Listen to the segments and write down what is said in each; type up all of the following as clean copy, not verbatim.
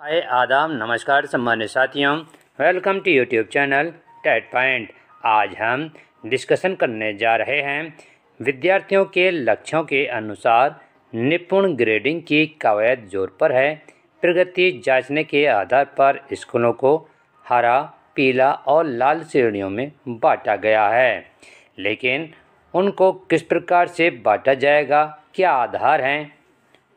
हाय आदाब नमस्कार सम्मानित साथियों, welcome to YouTube channel TET point. आज हम डिस्कशन करने जा रहे हैं विद्यार्थियों के लक्ष्यों के अनुसार निपुण ग्रेडिंग की कवायद जोर पर है। प्रगति जांचने के आधार पर स्कूलों को हरा, पीला और लाल श्रेणियों में बांटा गया है, लेकिन उनको किस प्रकार से बांटा जाएगा, क्या आधार हैं,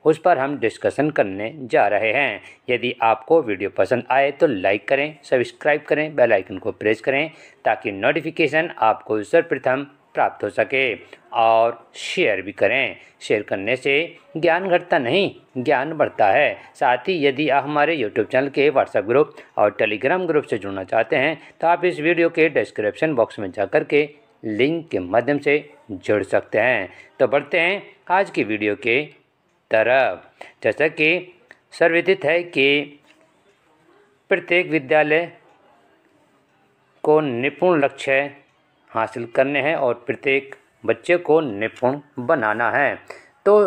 उस पर हम डिस्कशन करने जा रहे हैं। यदि आपको वीडियो पसंद आए तो लाइक करें, सब्सक्राइब करें, बेल आइकन को प्रेस करें ताकि नोटिफिकेशन आपको सर्वप्रथम प्राप्त हो सके, और शेयर भी करें। शेयर करने से ज्ञान घटता नहीं, ज्ञान बढ़ता है। साथ ही यदि आप हमारे यूट्यूब चैनल के व्हाट्सएप ग्रुप और टेलीग्राम ग्रुप से जुड़ना चाहते हैं तो आप इस वीडियो के डिस्क्रिप्शन बॉक्स में जाकर के लिंक के माध्यम से जुड़ सकते हैं। तो बढ़ते हैं आज की वीडियो के तरफ। जैसा कि सर्वविदित है कि प्रत्येक विद्यालय को निपुण लक्ष्य हासिल करने हैं और प्रत्येक बच्चे को निपुण बनाना है, तो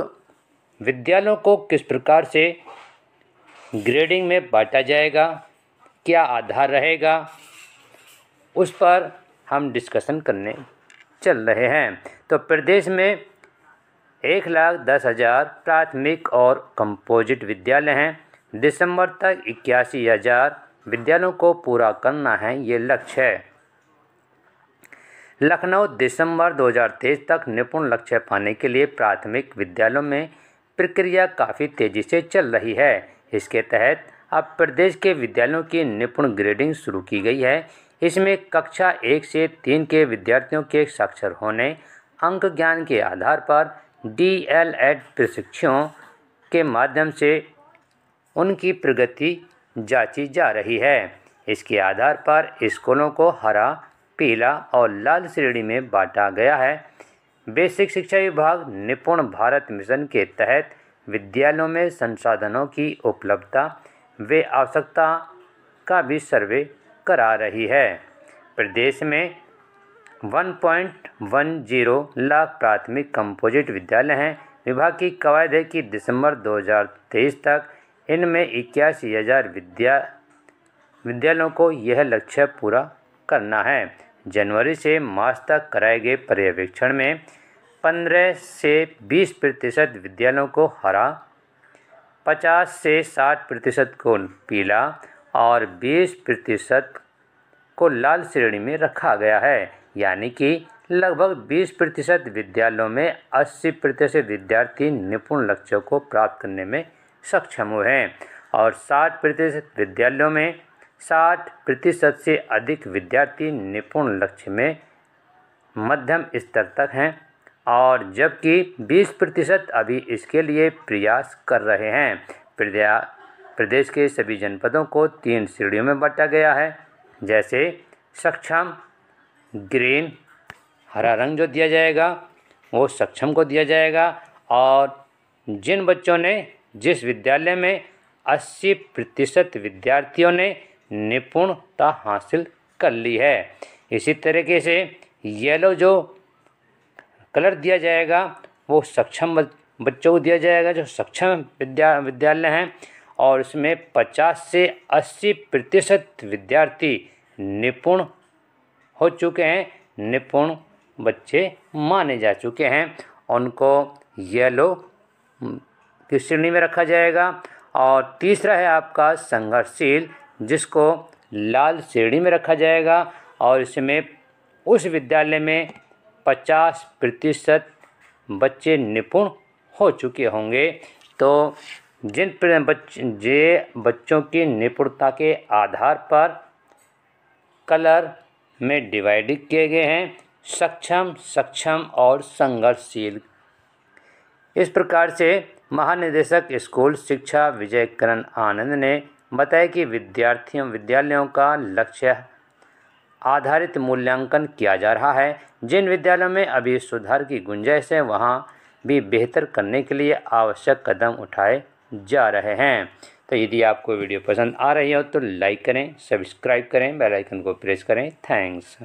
विद्यालयों को किस प्रकार से ग्रेडिंग में बांटा जाएगा, क्या आधार रहेगा, उस पर हम डिस्कशन करने चल रहे हैं। तो प्रदेश में 1,10,000 प्राथमिक और कंपोजिट विद्यालय हैं। दिसंबर तक 81,000 विद्यालयों को पूरा करना है, ये लक्ष्य है। लखनऊ दिसंबर 2023 तक निपुण लक्ष्य पाने के लिए प्राथमिक विद्यालयों में प्रक्रिया काफ़ी तेज़ी से चल रही है। इसके तहत अब प्रदेश के विद्यालयों की निपुण ग्रेडिंग शुरू की गई है। इसमें कक्षा 1 से 3 के विद्यार्थियों के साक्षर होने, अंक ज्ञान के आधार पर DLED प्रशिक्षुओं के माध्यम से उनकी प्रगति जांची जा रही है। इसके आधार पर स्कूलों को हरा, पीला और लाल श्रेणी में बांटा गया है। बेसिक शिक्षा विभाग निपुण भारत मिशन के तहत विद्यालयों में संसाधनों की उपलब्धता व आवश्यकता का भी सर्वे करा रही है। प्रदेश में 1.10 लाख प्राथमिक कंपोजिट विद्यालय हैं। विभाग की कवायद है कि दिसंबर 2023 तक इनमें 81,000 विद्यालयों को यह लक्ष्य पूरा करना है। जनवरी से मार्च तक कराए गए पर्यवेक्षण में 15 से 20% विद्यालयों को हरा, 50 से 60% को पीला और 20% को लाल श्रेणी में रखा गया है। यानी कि लगभग 20% विद्यालयों में 80% विद्यार्थी निपुण लक्ष्यों को प्राप्त करने में सक्षम हुए हैं और 60% विद्यालयों में 60% से अधिक विद्यार्थी निपुण लक्ष्य में मध्यम स्तर तक हैं, और जबकि 20% अभी इसके लिए प्रयास कर रहे हैं। प्रदेश के सभी जनपदों को 3 श्रेणियों में बांटा गया है, जैसे सक्षम ग्रीन हरा रंग जो दिया जाएगा वो सक्षम को दिया जाएगा, और जिन बच्चों ने जिस विद्यालय में 80% विद्यार्थियों ने निपुणता हासिल कर ली है। इसी तरीके से येलो जो कलर दिया जाएगा वो सक्षम बच्चों को दिया जाएगा जो सक्षम विद्यालय हैं, और इसमें 50 से 80% विद्यार्थी निपुण हो चुके हैं, निपुण बच्चे माने जा चुके हैं। उनको येलो की श्रेणी में रखा जाएगा। और तीसरा है आपका संघर्षशील, जिसको लाल श्रेणी में रखा जाएगा, और इसमें उस विद्यालय में 50% बच्चे निपुण हो चुके होंगे। तो जे बच्चों की निपुणता के आधार पर कलर में डिवाइड किए गए हैं, सक्षम, सक्षम और संघर्षशील। इस प्रकार से महानिदेशक स्कूल शिक्षा विजय किरण आनंद ने बताया कि विद्यालयों का लक्ष्य आधारित मूल्यांकन किया जा रहा है। जिन विद्यालयों में अभी सुधार की गुंजाइश है, वहां भी बेहतर करने के लिए आवश्यक कदम उठाए जा रहे हैं। तो यदि आपको वीडियो पसंद आ रही हो तो लाइक करें, सब्सक्राइब करें, बेल आइकन को प्रेस करें। थैंक्स।